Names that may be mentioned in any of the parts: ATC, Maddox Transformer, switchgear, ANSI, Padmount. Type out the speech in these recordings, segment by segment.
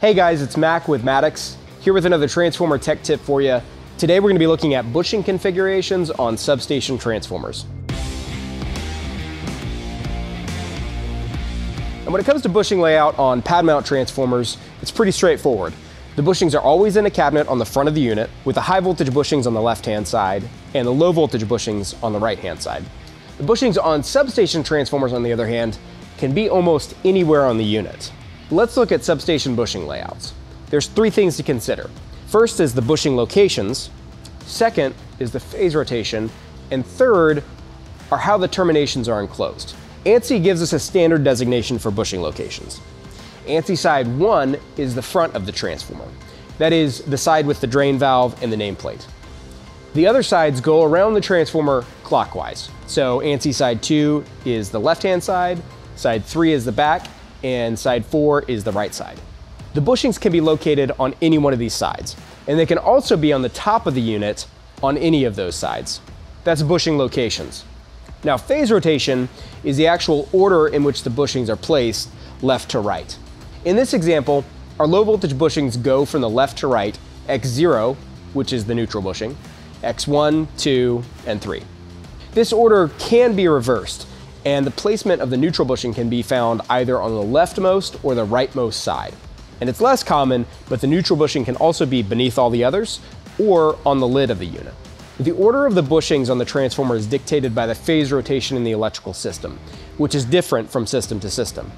Hey guys, it's Mac with Maddox, here with another transformer tech tip for you. Today we're going to be looking at bushing configurations on substation transformers. And when it comes to bushing layout on pad mount transformers, it's pretty straightforward. The bushings are always in a cabinet on the front of the unit, with the high voltage bushings on the left-hand side and the low voltage bushings on the right-hand side. The bushings on substation transformers, on the other hand, can be almost anywhere on the unit. Let's look at substation bushing layouts. There's three things to consider. First is the bushing locations, second is the phase rotation, and third are how the terminations are enclosed. ANSI gives us a standard designation for bushing locations. ANSI side 1 is the front of the transformer. That is the side with the drain valve and the nameplate. The other sides go around the transformer clockwise. So ANSI side 2 is the left-hand side 3 is the back, and side 4 is the right side. The bushings can be located on any one of these sides, and they can also be on the top of the unit on any of those sides. That's bushing locations. Now, phase rotation is the actual order in which the bushings are placed left to right. In this example, our low voltage bushings go from the left to right, X0, which is the neutral bushing, X1, 2, and 3. This order can be reversed, and the placement of the neutral bushing can be found either on the leftmost or the rightmost side. And it's less common, but the neutral bushing can also be beneath all the others or on the lid of the unit. The order of the bushings on the transformer is dictated by the phase rotation in the electrical system, which is different from system to system.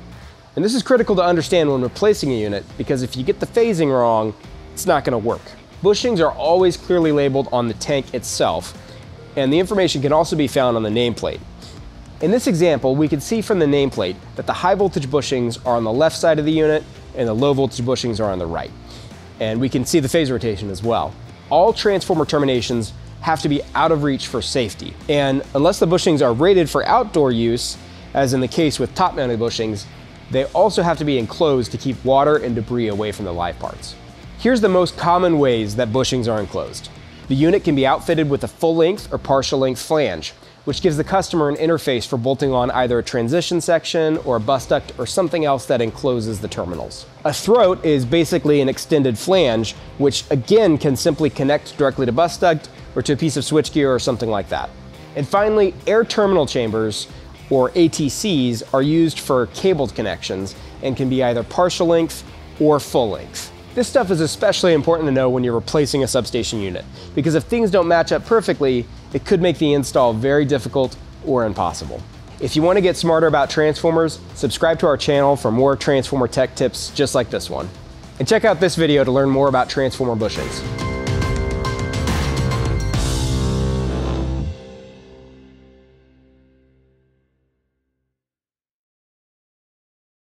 And this is critical to understand when replacing a unit, because if you get the phasing wrong, it's not going to work. Bushings are always clearly labeled on the tank itself, and the information can also be found on the nameplate. In this example, we can see from the nameplate that the high voltage bushings are on the left side of the unit and the low voltage bushings are on the right. And we can see the phase rotation as well. All transformer terminations have to be out of reach for safety. And unless the bushings are rated for outdoor use, as in the case with top mounted bushings, they also have to be enclosed to keep water and debris away from the live parts. Here's the most common ways that bushings are enclosed. The unit can be outfitted with a full length or partial length flange, which gives the customer an interface for bolting on either a transition section or a bus duct or something else that encloses the terminals. A throat is basically an extended flange, which again can simply connect directly to bus duct or to a piece of switchgear or something like that. And finally, air terminal chambers, or ATCs, are used for cabled connections and can be either partial length or full length. This stuff is especially important to know when you're replacing a substation unit, because if things don't match up perfectly, it could make the install very difficult or impossible. If you want to get smarter about transformers, subscribe to our channel for more transformer tech tips just like this one. And check out this video to learn more about transformer bushings.